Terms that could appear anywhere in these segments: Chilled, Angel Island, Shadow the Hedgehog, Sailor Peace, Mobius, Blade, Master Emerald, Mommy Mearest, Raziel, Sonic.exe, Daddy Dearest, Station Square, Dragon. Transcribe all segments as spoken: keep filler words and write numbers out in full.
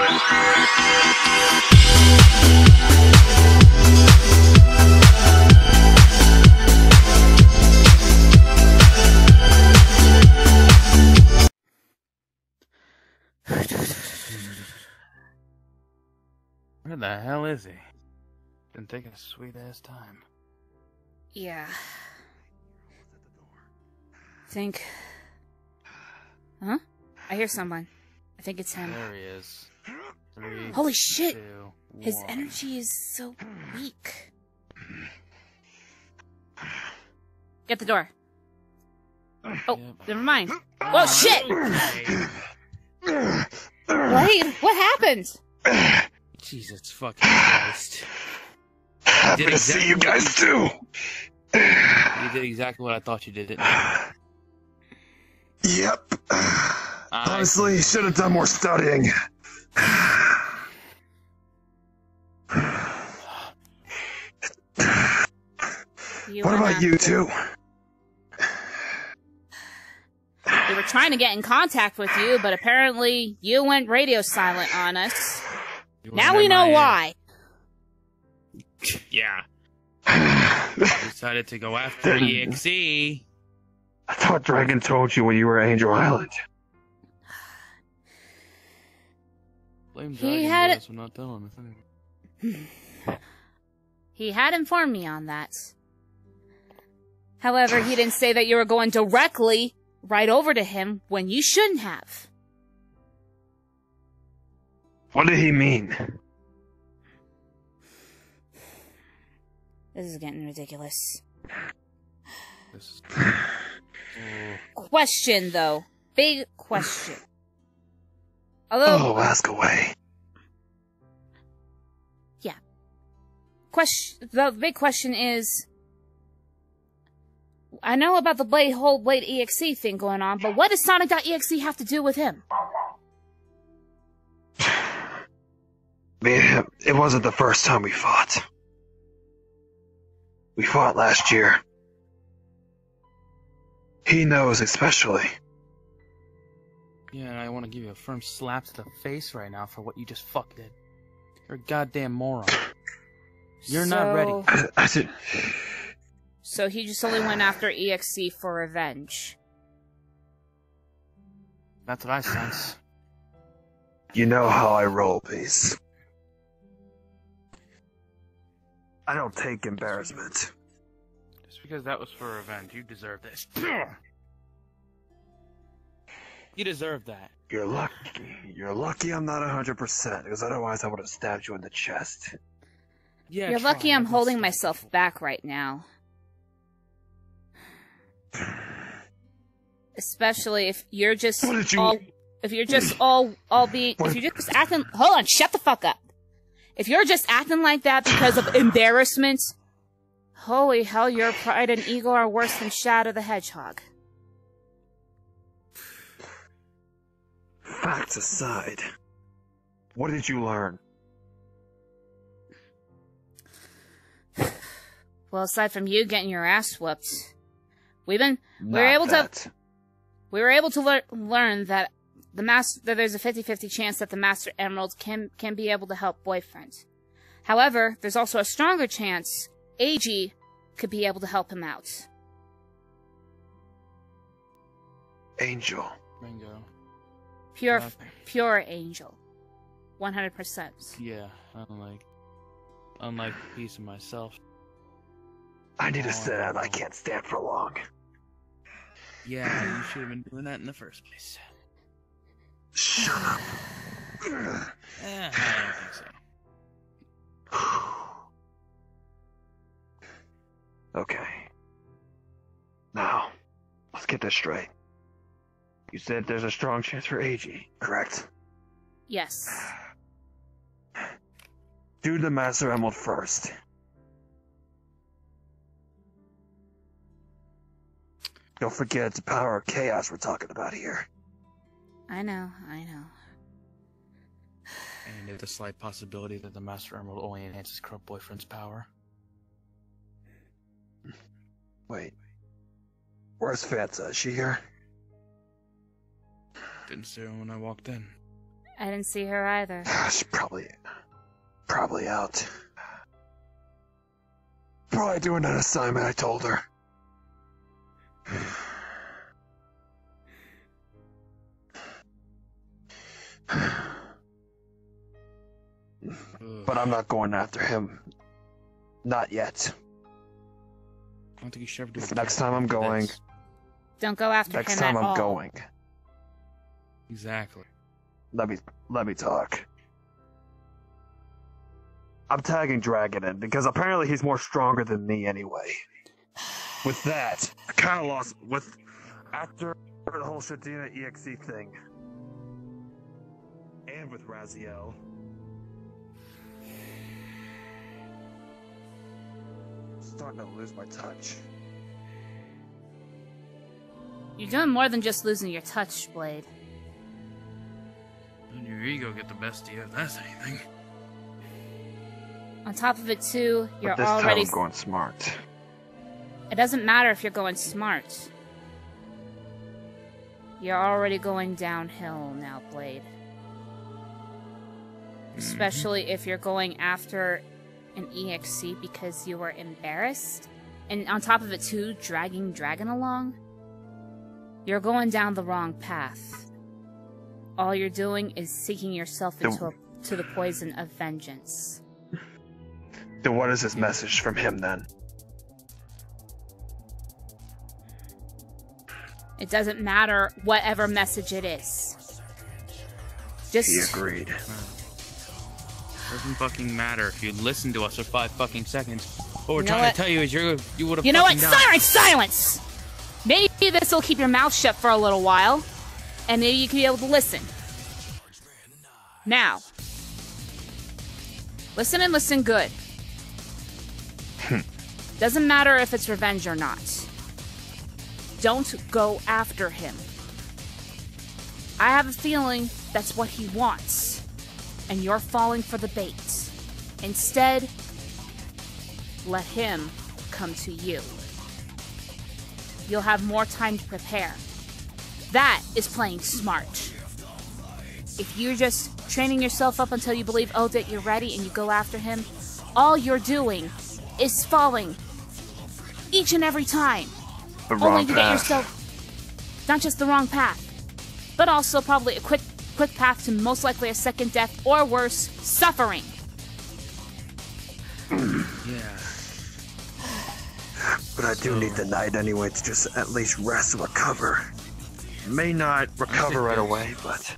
Where the hell is he? Been taking a sweet ass time. Yeah. Think. Huh? I hear someone. I think it's him. There he is. Three, Holy shit! Two, His one. energy is so weak. Get the door. Oh, yep. Never mind. Oh shit! Blade, what happened? Jesus fucking Christ! I'm gonna exactly see you guys too. You did exactly what I thought you did. It. Yep. Honestly, I should have done more studying. What about you two? We were trying to get in contact with you, but apparently you went radio silent on us. Now we know why. Yeah. I decided to go after the E X E. I thought Dragon told you when you were at Angel Island. Blame Dragon had... for not telling us. He had informed me on that. However, he didn't say that you were going directly right over to him when you shouldn't have. What did he mean? This is getting ridiculous. This is... Question, though. Big question. Although... Oh, ask away. Yeah. Question... The big question is... I know about the Blade, whole Blade E X E thing going on, but what does Sonic dot E X E have to do with him? I mean, it wasn't the first time we fought. We fought last year. He knows especially. Yeah, and I want to give you a firm slap to the face right now for what you just fucked did. You're a goddamn moron. You're so... not ready. I, I did... So he just only went after E X E for revenge. That's what I sense. You know how I roll, Peace. I don't take embarrassment. Just because that was for revenge, you deserve this. You deserve that. You're lucky. You're lucky I'm not one hundred percent, because otherwise I would have stabbed you in the chest. Yeah, You're lucky I'm holding stuff. myself back right now. Especially if you're just what did you... all, if you're just all, all being, what? if you're just acting, hold on, shut the fuck up. If you're just acting like that because of embarrassment, holy hell, your pride and ego are worse than Shadow the Hedgehog. Facts aside, what did you learn? Well, aside from you getting your ass whooped, we've been Not we were able that. to we were able to lear, learn that. The master, there's a fifty fifty chance that the Master Emerald can can be able to help Boyfriend. However, there's also a stronger chance A G could be able to help him out. Angel. Bingo. Pure, yeah. pure Angel. one hundred percent. Yeah, unlike, unlike Peace and myself. I need to sit out. I can't stand for long. Yeah, you should have been doing that in the first place. Shut up. eh, I don't think so. Okay. Now, let's get this straight. You said there's a strong chance for A G, correct? Yes. Do the Master Emerald first. Don't forget it's the power of chaos we're talking about here. I know, I know. And there's the slight possibility that the Master Emerald only enhances Crow Boyfriend's power. Wait. Where's Fanta? Is she here? Didn't see her when I walked in. I didn't see her either. She's probably, probably out. Probably doing that assignment I told her. But I'm not going after him. Not yet. I don't think you should ever do it. Next time I'm going. Don't go after him at all. Next time I'm going. Exactly. Let me let me talk. I'm tagging Dragon in because apparently he's more stronger than me anyway. With that, I kind of lost with after the whole Shadow dot E X E thing, and with Raziel. Starting to lose my touch. You're doing more than just losing your touch, Blade. And your ego get the best of you if that's anything. On top of it, too, you're but this already time I'm going smart. It doesn't matter if you're going smart. You're already going downhill now, Blade. Mm-hmm. Especially if you're going after an E X C because you were embarrassed, and on top of it too, dragging Dragon along. You're going down the wrong path. All you're doing is seeking yourself into a, to the poison of vengeance. Then what is his message from him then? It doesn't matter whatever message it is. Just he agreed. Doesn't fucking matter if you listen to us for five fucking seconds. What we're you know trying what? to tell you is you're, you would have. You know what? Died. Silence! Silence! Maybe this will keep your mouth shut for a little while, and maybe you can be able to listen. Now, listen and listen good. Doesn't matter if it's revenge or not. Don't go after him. I have a feeling that's what he wants. And you're falling for the bait. Instead, let him come to you. You'll have more time to prepare. That is playing smart. If you're just training yourself up until you believe, oh, that you're ready and you go after him, all you're doing is falling each and every time. The wrong Only to path. get yourself, not just the wrong path, but also probably a quick quick path to most likely a second death, or worse, suffering. Yeah. But I do need the night anyway to just at least rest and recover. May not recover right away, but...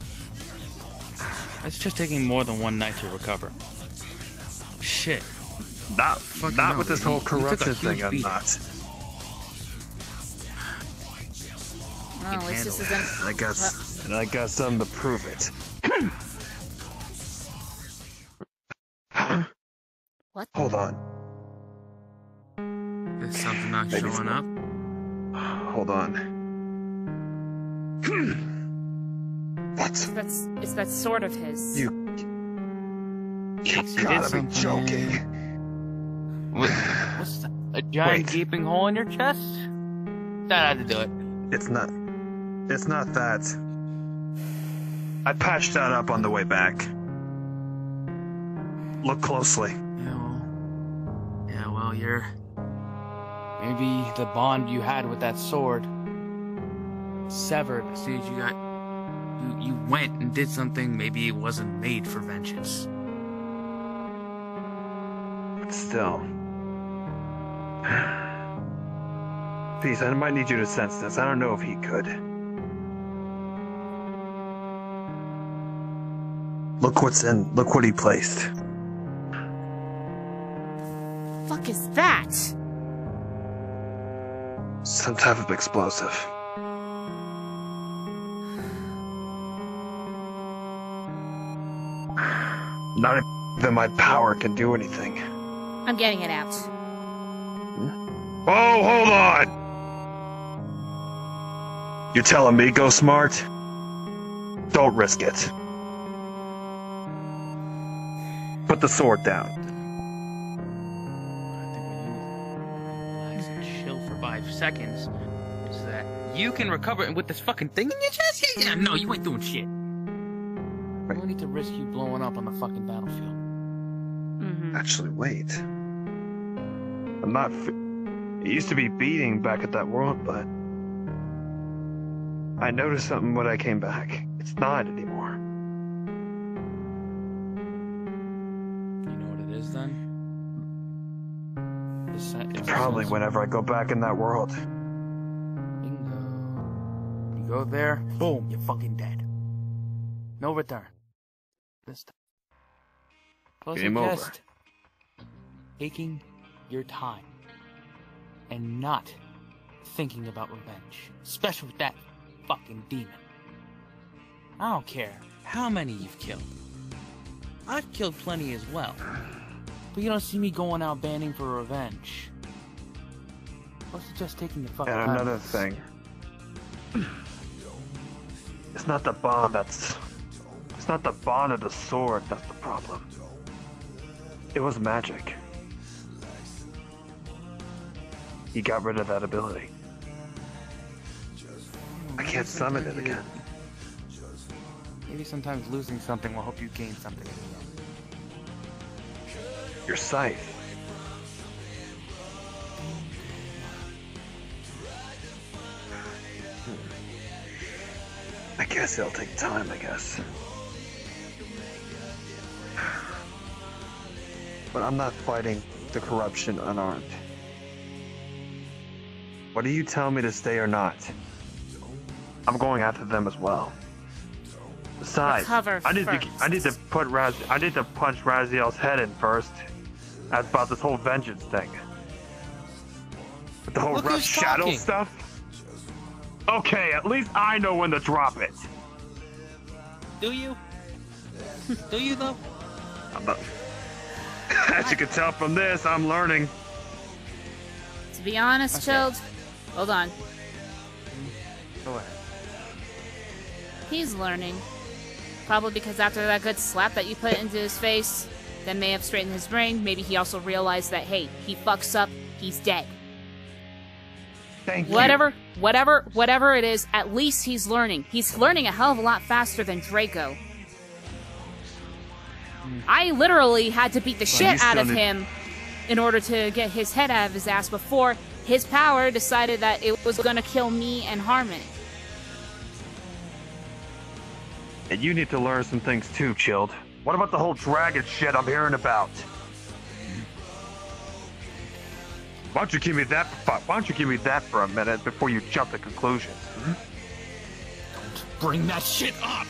It's just taking more than one night to recover. Shit. Not, not with this whole corruption thing, I'm not. Well, at least this isn't... I guess... Well, and I got something to prove it. What? Hold on. There's something not Maybe showing up. Hold on. What? That's it's that sword of his. You. You gotta be joking. What, what's that? A giant Wait. gaping hole in your chest? That had to do it. It's not. It's not that. I patched that up on the way back. Look closely. Yeah, well, yeah, well you're... Maybe the bond you had with that sword... severed. See, you got... You, you went and did something maybe it wasn't made for vengeance. But still... Peace, I might need you to sense this. I don't know if he could. Look what's in. Look what he placed. The fuck is that? Some type of explosive. Not even my power can do anything. I'm getting it out. Oh, hold on! You're telling me go smart? Don't risk it. Put the sword down. I think we need to chill for five seconds so that you can recover with this fucking thing in your chest. Yeah, yeah, no, you ain't doing shit. Wait. No need to risk you blowing up on the fucking battlefield. Mm-hmm. Actually, wait. I'm not... It used to be beating back at that world, but... I noticed something when I came back. It's not anymore. You know what it is, then? It's it's probably whenever I go back in that world. Bingo. You go there, boom, you're fucking dead. No return. This time. Plus game over. Test, taking your time and not thinking about revenge, especially with that fucking demon. I don't care how many you've killed. I've killed plenty as well. But you don't see me going out banning for revenge. What's it just taking the fucking And another violence? Thing. It's not the bond that's... It's not the bond of the sword that's the problem. It was magic. He got rid of that ability. I can't summon it again. Maybe sometimes losing something will help you gain something. Your scythe. I guess it'll take time, I guess. But I'm not fighting the corruption unarmed. What do you tell me to stay or not? I'm going after them as well. Besides, I need, to, I need to put Raz I need to punch Raziel's head in first. That's about this whole vengeance thing. With the whole rough shadow talking. stuff? Okay, at least I know when to drop it. Do you? Do you though? I'm not... As you can tell from this, I'm learning. To be honest, okay. Chilled. Hold on. Go ahead. He's learning. Probably because after that good slap that you put into his face, that may have straightened his brain. Maybe he also realized that, hey, he fucks up, he's dead. Thank whatever, you. Whatever, whatever it is, at least he's learning. He's learning a hell of a lot faster than Draco. Mm. I literally had to beat the well, shit out of him in order to get his head out of his ass before his power decided that it was gonna kill me and harm it. And you need to learn some things too, Chilled. What about the whole dragon shit I'm hearing about? Why don't you give me that? Why don't you give me that for a minute before you jump to conclusions? Hmm? Don't bring that shit up.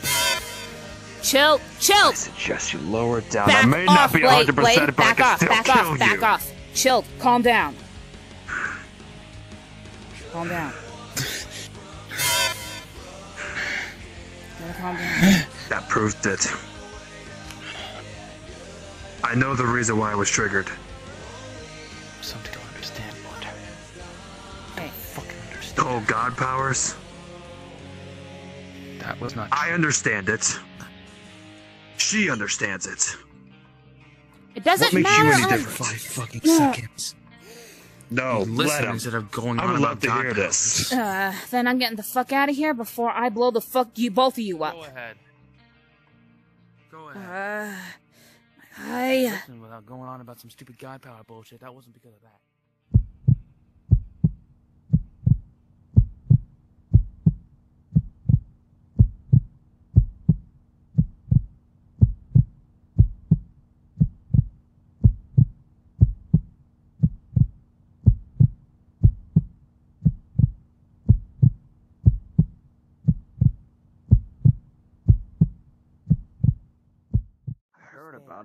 Chill, chill. I suggest you lower it down. Back I may off, not be one hundred percent, but I can back off, still back kill off, you. Back off. Chilled, calm down. Calm down. That proved it. I know the reason why I was triggered. Something don't understand, Walter. Don't fucking understand. The whole god powers? That was not true. I understand it. She understands it. It doesn't matter. What makes matter you any different? Five fucking yeah. seconds. No, let him. Instead of going I would on love to hear this. Uh, then I'm getting the fuck out of here before I blow the fuck you both of you up. Go ahead. Go ahead. Uh, I... Listen, without going on about some stupid guy power bullshit, that wasn't because of that.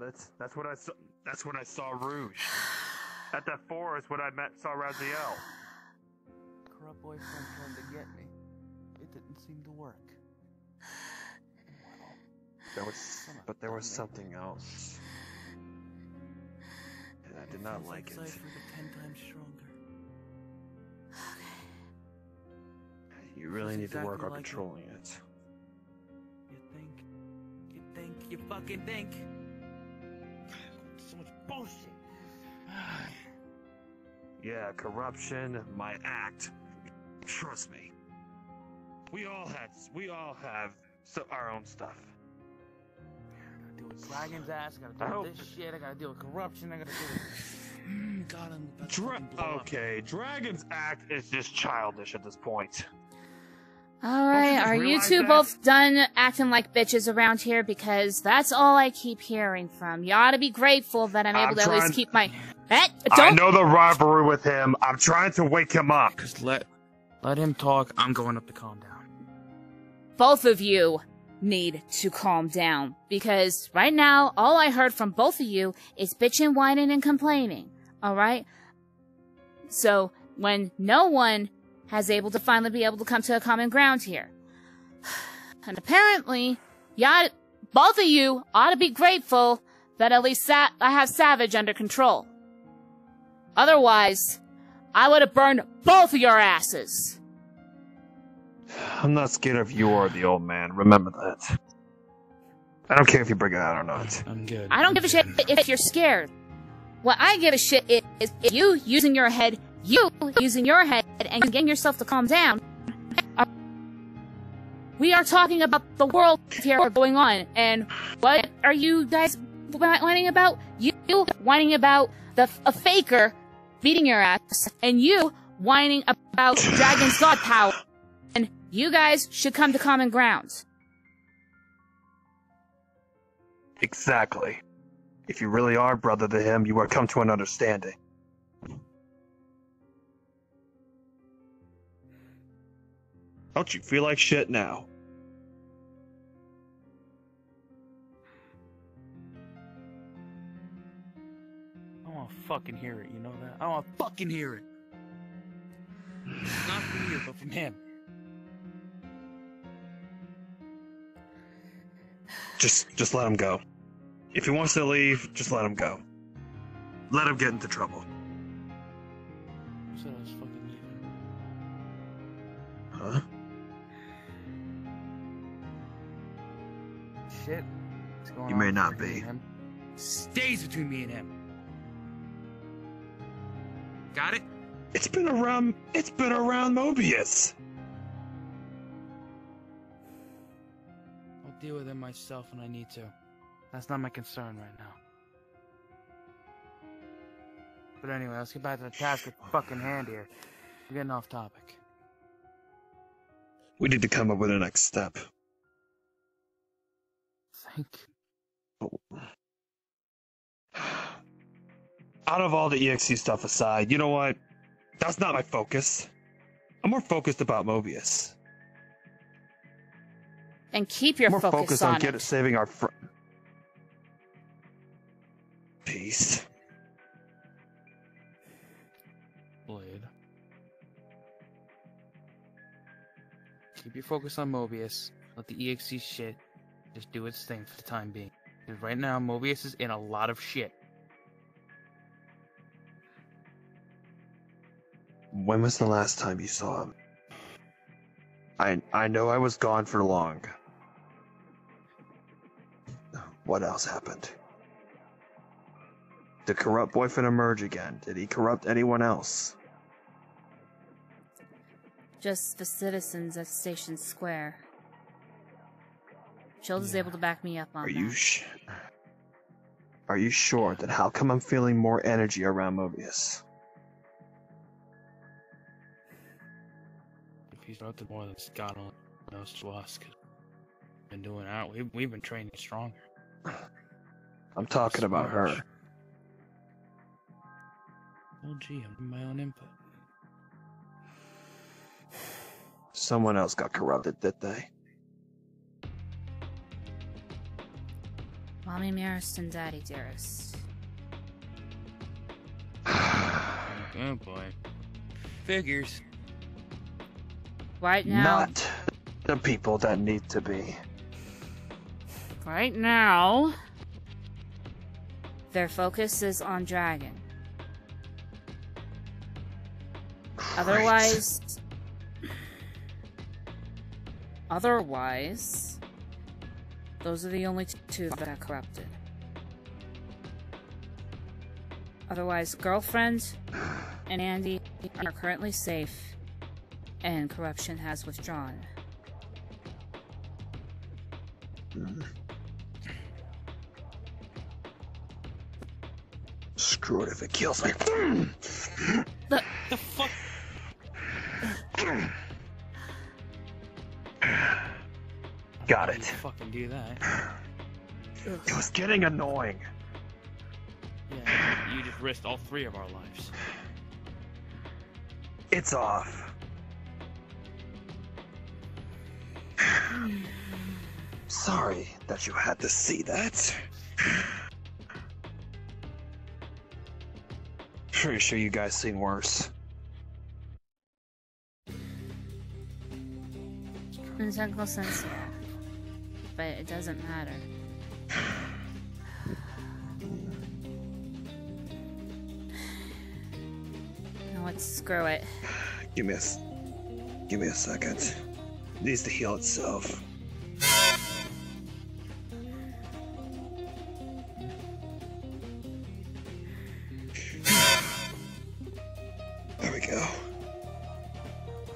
It. That's what I saw. That's when I saw Rouge. At that forest, when I met saw Raziel. Corrupt boyfriend trying to get me. It didn't seem to work. Well, there was, but there was something else, and I did not like it. You really need to work on controlling it. You think? You think? You fucking think? Bullshit. Yeah, corruption, my act. Trust me. We all had, we all have so, our own stuff. Dragon's ass. I gotta deal with this shit. I gotta deal with corruption. I gotta deal with... God, I'm about to fucking blow up. Okay, Dragon's act is just childish at this point. Alright, are you two both done acting like bitches around here? Because that's all I keep hearing from. You ought to be grateful that I'm able I'm to trying... at least keep my... Eh, don't... I know the rivalry with him. I'm trying to wake him up. Just let... Let him talk. I'm going up to calm down. Both of you need to calm down. Because right now, all I heard from both of you is bitching, whining, and complaining. Alright? So, when no one... has able to finally be able to come to a common ground here. And apparently, y'all, both of you ought to be grateful that at least Sa I have Savage under control. Otherwise, I would have burned both of your asses. I'm not scared of you or the old man. Remember that. I don't care if you bring it out or not. I'm good. I don't give a shit if you're scared. What I give a shit is if you using your head You using your head and getting yourself to calm down. We are talking about the world here going on, and what are you guys whining about? You whining about the a faker beating your ass, and you whining about Dragon's god power. And you guys should come to common ground. Exactly. If you really are brother to him, you are come to an understanding. Don't you feel like shit now? I wanna fucking hear it, you know that? I wanna fucking hear it! Not from you, but from him. Just, just let him go. If he wants to leave, just let him go. Let him get into trouble. I said I was fucking leaving. Huh? Shit. You may not be. Him? Stays between me and him. Got it? It's been around. It's been around Mobius. I'll deal with him myself when I need to. That's not my concern right now. But anyway, let's get back to the task at fucking hand here. We're getting off topic. We need to come up with the next step. Out of all the E X E stuff aside, you know what? That's not my focus. I'm more focused about Mobius. And keep your more focus, focus on, on get it. saving our friend. Peace. Blade. Keep your focus on Mobius. Let the E X E shit just do its thing for the time being. Because right now, Mobius is in a lot of shit. When was the last time you saw him? I I know I was gone for long. What else happened? Did corrupt boyfriend emerge again? Did he corrupt anyone else? Just the citizens at Station Square. Chilled is yeah. able to back me up on Are that. You sh Are you sure that how come I'm feeling more energy around Mobius? If he's out there more than Scott only knows to us, because we've been doing out. We've, we've been training stronger. I'm talking about her. Oh gee, I'm doing my own input. Someone else got corrupted, did they? Mommy Mearest and Daddy Dearest. Oh boy. Figures. Right now. Not the people that need to be. Right now, their focus is on Dragon. Great. Otherwise, otherwise. Those are the only two that got corrupted. Otherwise, girlfriend and Andy are currently safe, and corruption has withdrawn. Screw it if it kills me. The, the fuck? Got it. Fucking do that. It was getting annoying. Yeah, you just risked all three of our lives. It's off. Sorry that you had to see that. Pretty sure you guys seen worse. In technical sense, yeah. But it doesn't matter. No, let's screw it. Give me a, give me a second. It needs to heal itself.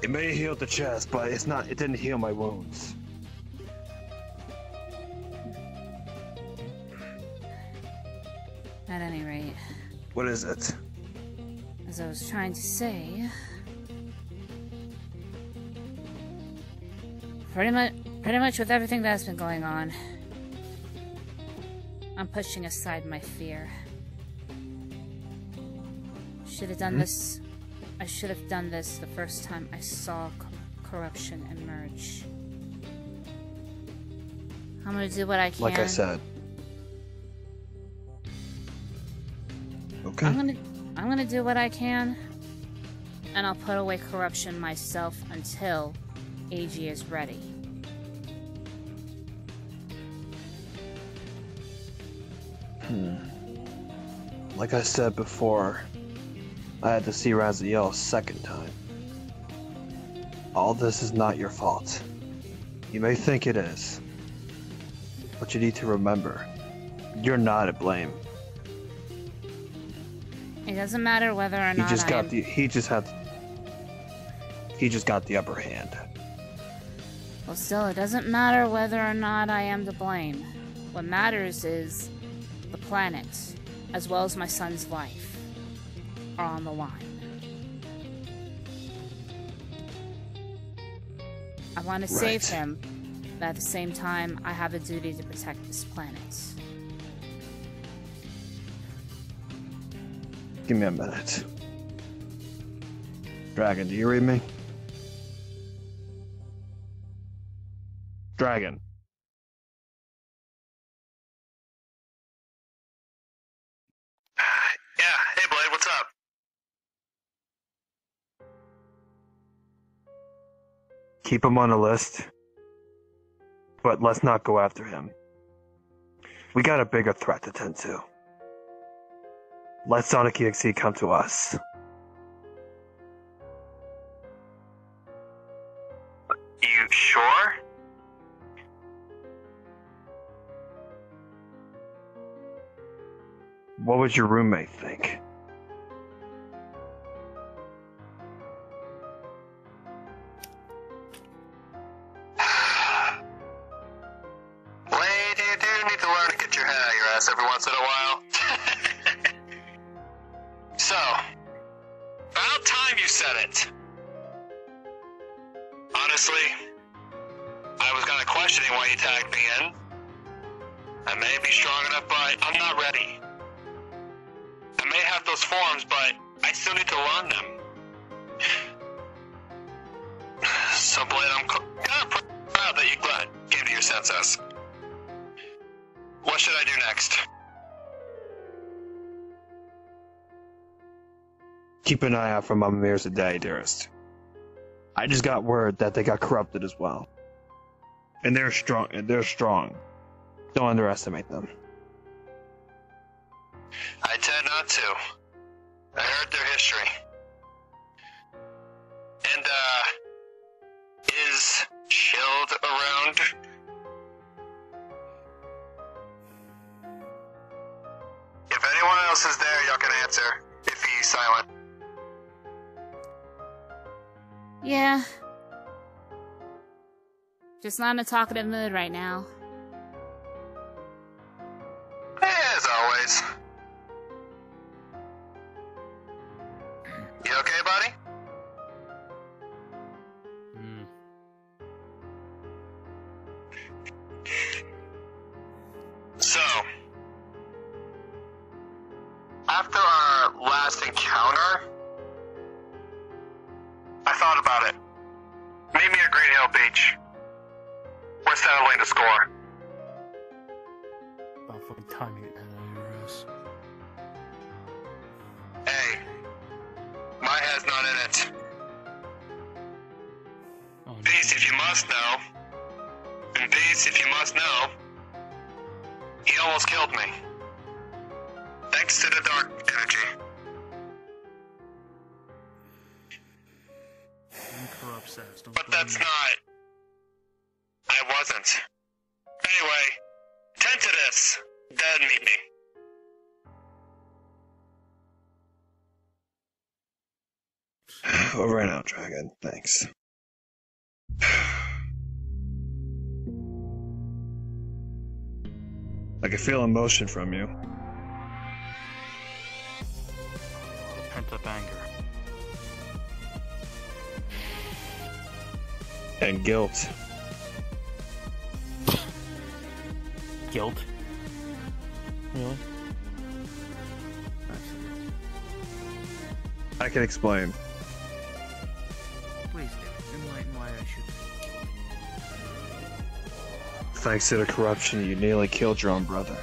It may heal the chest, but it's not, it didn't heal my wounds. At any rate. What is it? As I was trying to say, pretty much, pretty much with everything that's been going on, I'm pushing aside my fear. Should have done hmm? this. I should have done this the first time I saw co corruption emerge. I'm gonna do what I can. Like I said. Okay. I'm gonna, I'm gonna do what I can, and I'll put away corruption myself until A G is ready. Hmm. Like I said before, I had to see Raziel a second time. All this is not your fault. You may think it is, but you need to remember, you're not at blame. It doesn't matter whether or he not just I got am... the he just had he just got the upper hand. Well, still, it doesn't matter whether or not I am to blame. What matters is the planet, as well as my son's life, are on the line. I want to save him, but at the same time, I have a duty to protect this planet. Give me a minute. Dragon, do you read me? Dragon. Keep him on the list, but let's not go after him. We got a bigger threat to tend to. Let Sonic dot E X E come to us. You sure? What would your roommate think? Every once in a while. So, about time you said it. Honestly, I was kind of questioning why you tagged me in. I may be strong enough, but I'm not ready. I may have those forms, but I still need to learn them. So, Blade, I'm kind of proud that you glad came to your senses. What should I do next? Keep an eye out for Mommy Mearest and Daddy Dearest. I just got word that they got corrupted as well. And they're strong. And they're strong. Don't underestimate them. I tend not to. I heard their history. And, uh... is Chilled around? If anyone else is there, y'all can answer, if he's silent. Yeah. Just not in a talkative mood right now. As always. After our last encounter, I thought about it. Meet me at Green Hill Beach. We're settling the score. About fucking timing it. Hey, my head's not in it. Oh, peace if you must know, and peace if you must know. He almost killed me. Thanks to the dark energy. Don't but that's me. Not. I wasn't. Anyway, tend to this. Dad, meet me. Over and out, Dragon. Thanks. I can feel emotion from you. Pent-up anger. And guilt. Guilt? Really? I can explain. Please do. Enlighten why I should. Thanks to the corruption, you nearly killed your own brother.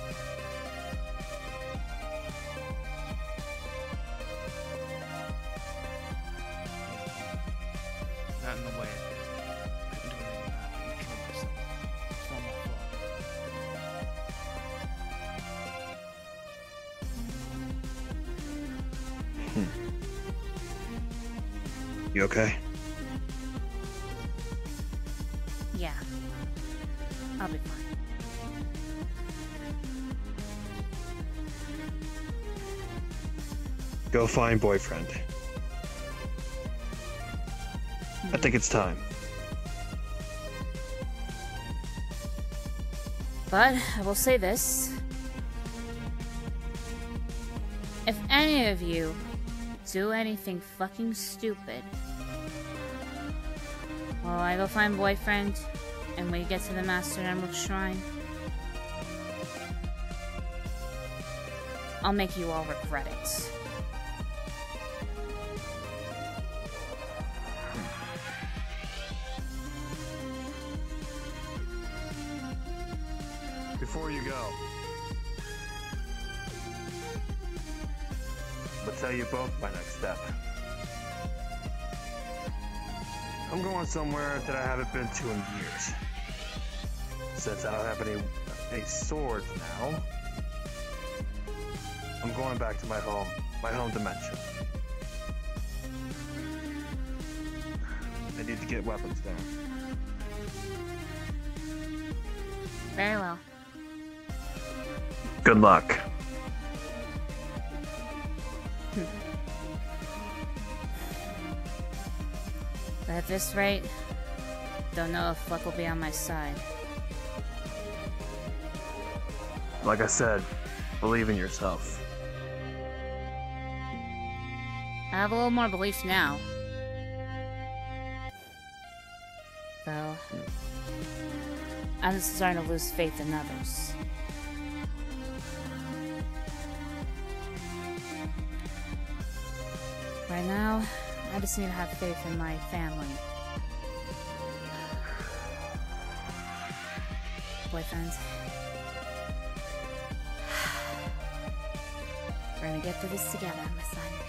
You okay? Yeah. I'll be fine. Go find boyfriend. Mm-hmm. I think it's time. But I will say this. If any of you do anything fucking stupid, well, I go find boyfriend, and we get to the Master Emerald Shrine, I'll make you all regret it. Before you go, I'll tell you both my next step. I'm going somewhere that I haven't been to in years. Since I don't have any, any swords now, I'm going back to my home, my home dimension. I need to get weapons down. Very well. Good luck. Hmm. At this rate, don't know if luck will be on my side. Like I said, believe in yourself. I have a little more belief now. Though, I'm starting to lose faith in others. Right now, I just need to have faith in my family. Boyfriend. We're gonna get through this together, my son.